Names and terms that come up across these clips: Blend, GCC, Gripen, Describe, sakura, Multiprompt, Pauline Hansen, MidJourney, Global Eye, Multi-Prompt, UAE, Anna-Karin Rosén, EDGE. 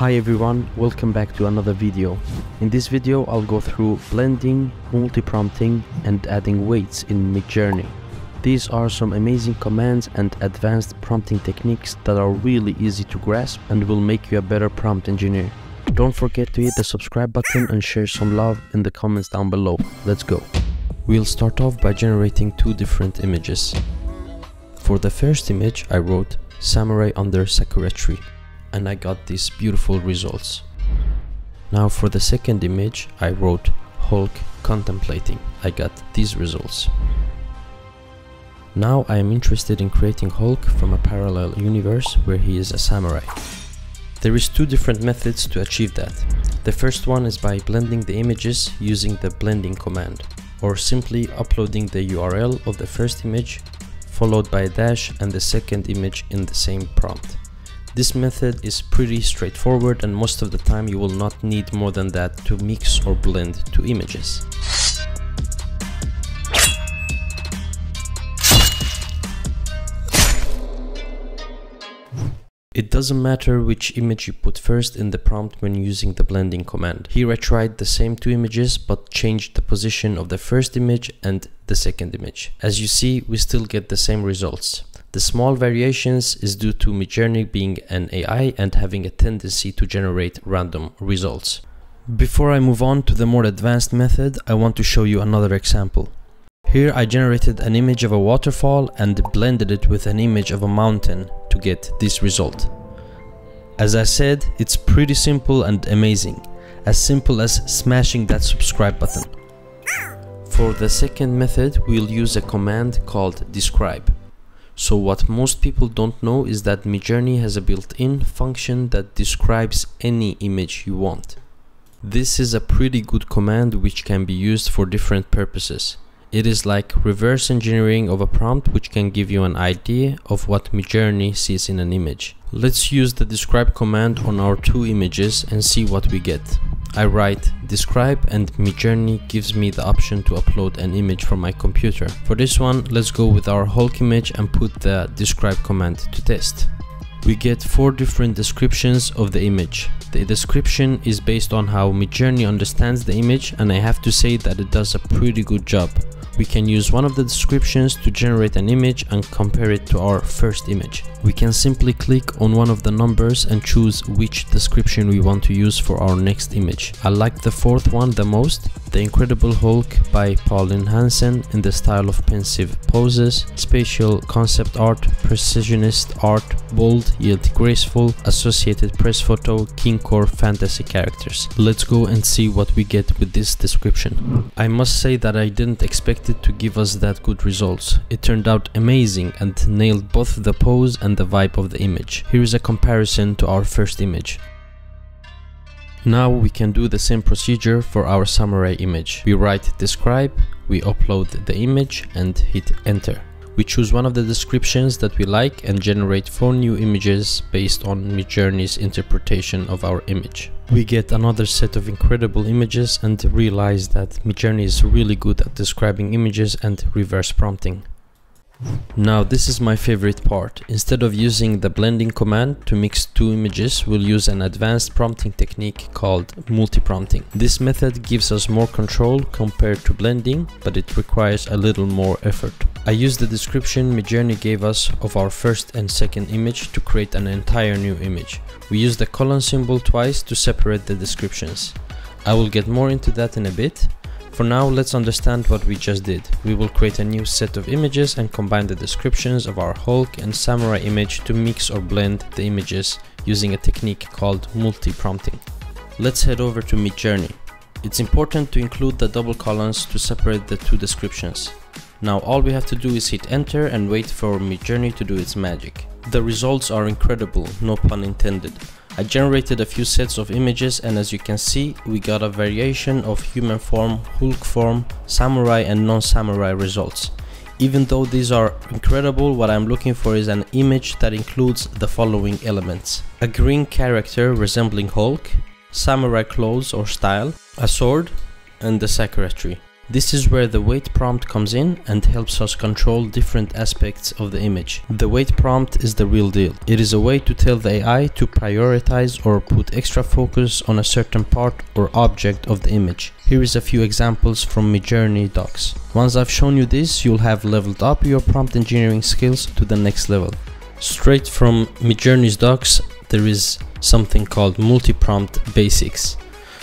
Hi everyone, welcome back to another video. In this video I'll go through blending, multi-prompting and adding weights in MidJourney. These are some amazing commands and advanced prompting techniques that are really easy to grasp and will make you a better prompt engineer. Don't forget to hit the subscribe button and share some love in the comments down below. Let's go. We'll start off by generating two different images. For the first image I wrote samurai under sakura tree, and I got these beautiful results. Now for the second image I wrote Hulk contemplating. I got these results. Now I am interested in creating Hulk from a parallel universe where he is a samurai. There is two different methods to achieve that. The first one is by blending the images using the blending command, or simply uploading the URL of the first image followed by a dash and the second image in the same prompt. This method is pretty straightforward, and most of the time you will not need more than that to mix or blend two images. It doesn't matter which image you put first in the prompt when using the blending command. Here I tried the same two images but changed the position of the first image and the second image. As you see, we still get the same results. The small variations is due to MidJourney being an AI and having a tendency to generate random results. Before I move on to the more advanced method, I want to show you another example. Here I generated an image of a waterfall and blended it with an image of a mountain to get this result. As I said, it's pretty simple and amazing. As simple as smashing that subscribe button. For the second method, we'll use a command called Describe. So what most people don't know is that MidJourney has a built-in function that describes any image you want. This is a pretty good command which can be used for different purposes. It is like reverse engineering of a prompt, which can give you an idea of what MidJourney sees in an image. Let's use the describe command on our two images and see what we get. I write describe and MidJourney gives me the option to upload an image from my computer. For this one, let's go with our Hulk image and put the describe command to test. We get four different descriptions of the image. The description is based on how MidJourney understands the image, and I have to say that it does a pretty good job. We can use one of the descriptions to generate an image and compare it to our first image. We can simply click on one of the numbers and choose which description we want to use for our next image. I like the fourth one the most, The Incredible Hulk by Pauline Hansen, in the style of pensive poses, spatial concept art, precisionist art, bold yet graceful, Associated Press photo, King Core fantasy characters. Let's go and see what we get with this description. I must say that I didn't expect it to give us that good results. It turned out amazing and nailed both the pose and the vibe of the image. Here is a comparison to our first image. Now we can do the same procedure for our samurai image. We write describe, we upload the image and hit enter. We choose one of the descriptions that we like and generate four new images based on MidJourney's interpretation of our image. We get another set of incredible images and realize that MidJourney is really good at describing images and reverse prompting. Now this is my favorite part. Instead of using the blending command to mix two images, we'll use an advanced prompting technique called multiprompting. This method gives us more control compared to blending, but it requires a little more effort. I used the description MidJourney gave us of our first and second image to create an entire new image. We used the colon symbol twice to separate the descriptions. I will get more into that in a bit. For now, let's understand what we just did. We will create a new set of images and combine the descriptions of our Hulk and samurai image to mix or blend the images using a technique called multi-prompting. Let's head over to MidJourney. It's important to include the double colons to separate the two descriptions. Now all we have to do is hit enter and wait for MidJourney to do its magic. The results are incredible, no pun intended. I generated a few sets of images, and as you can see, we got a variation of human form, Hulk form, samurai and non-samurai results. Even though these are incredible, what I'm looking for is an image that includes the following elements. A green character resembling Hulk, samurai clothes or style, a sword, and the sakura tree. This is where the weight prompt comes in and helps us control different aspects of the image. The weight prompt is the real deal. It is a way to tell the AI to prioritize or put extra focus on a certain part or object of the image. Here is a few examples from MidJourney docs. Once I've shown you this, you'll have leveled up your prompt engineering skills to the next level. Straight from MidJourney's docs, there is something called Multiprompt Basics.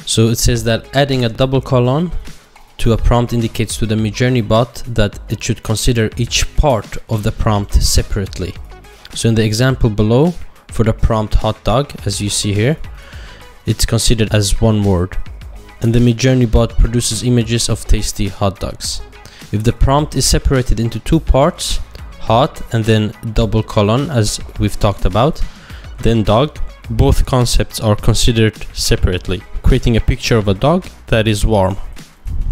So it says that adding a double colon to a prompt indicates to the MidJourney bot that it should consider each part of the prompt separately. So in the example below, for the prompt hot dog, as you see here, it's considered as one word. And the MidJourney bot produces images of tasty hot dogs. If the prompt is separated into two parts, hot and then double colon, as we've talked about, then dog, both concepts are considered separately, creating a picture of a dog that is warm.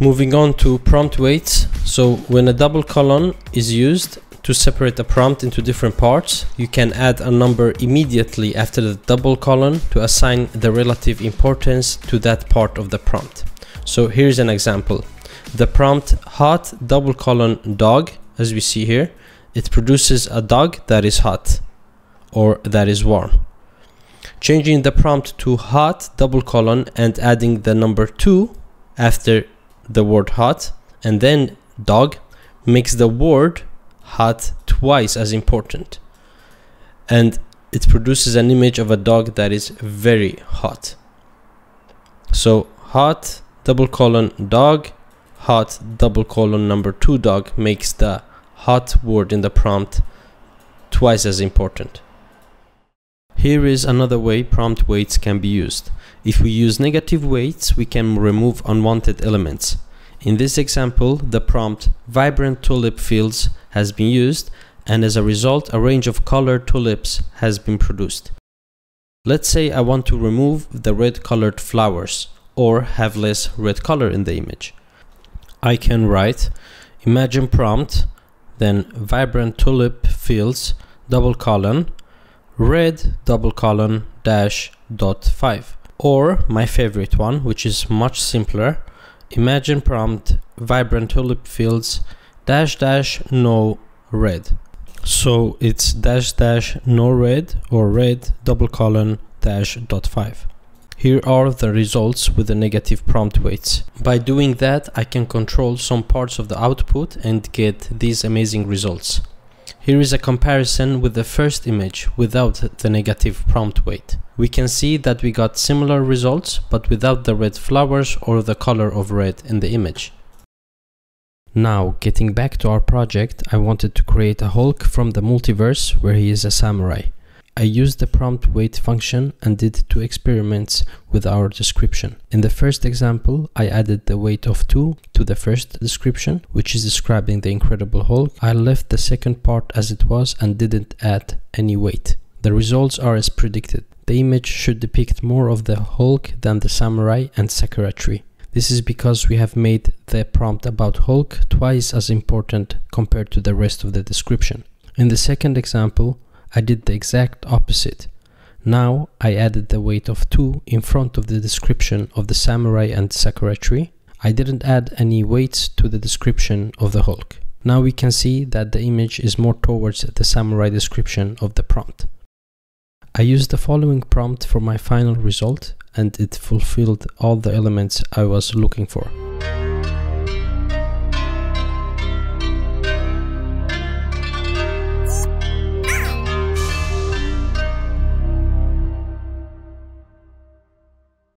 Moving on to prompt weights. So when a double colon is used to separate a prompt into different parts, you can add a number immediately after the double colon to assign the relative importance to that part of the prompt. So here's an example. The prompt hot double colon dog, as we see here, it produces a dog that is hot or that is warm. Changing the prompt to hot double colon and adding the number 2 after the word hot and then dog makes the word hot twice as important, and it produces an image of a dog that is very hot. So hot double colon dog, hot double colon number 2 dog makes the hot word in the prompt twice as important. Here is another way prompt weights can be used. If we use negative weights, we can remove unwanted elements. In this example, the prompt vibrant tulip fields has been used, and as a result, a range of colored tulips has been produced. Let's say I want to remove the red colored flowers or have less red color in the image. I can write imagine prompt, then vibrant tulip fields, double colon, red double colon dash dot 5, or my favorite one, which is much simpler, imagine prompt vibrant tulip fields dash dash no red. So it's dash dash no red or red double colon dash dot 5. Here are the results with the negative prompt weights. By doing that, I can control some parts of the output and get these amazing results. Here is a comparison with the first image without the negative prompt weight. We can see that we got similar results but without the red flowers or the color of red in the image. Now, getting back to our project, I wanted to create a Hulk from the multiverse where he is a samurai. I used the prompt weight function and did 2 experiments with our description. In the first example, I added the weight of 2 to the first description, which is describing the Incredible Hulk. I left the second part as it was and didn't add any weight. The results are as predicted. The image should depict more of the Hulk than the samurai and Sakura tree. This is because we have made the prompt about Hulk twice as important compared to the rest of the description. In the second example, I did the exact opposite. Now I added the weight of 2 in front of the description of the samurai and Sakura tree. I didn't add any weights to the description of the Hulk. Now we can see that the image is more towards the samurai description of the prompt. I used the following prompt for my final result and it fulfilled all the elements I was looking for.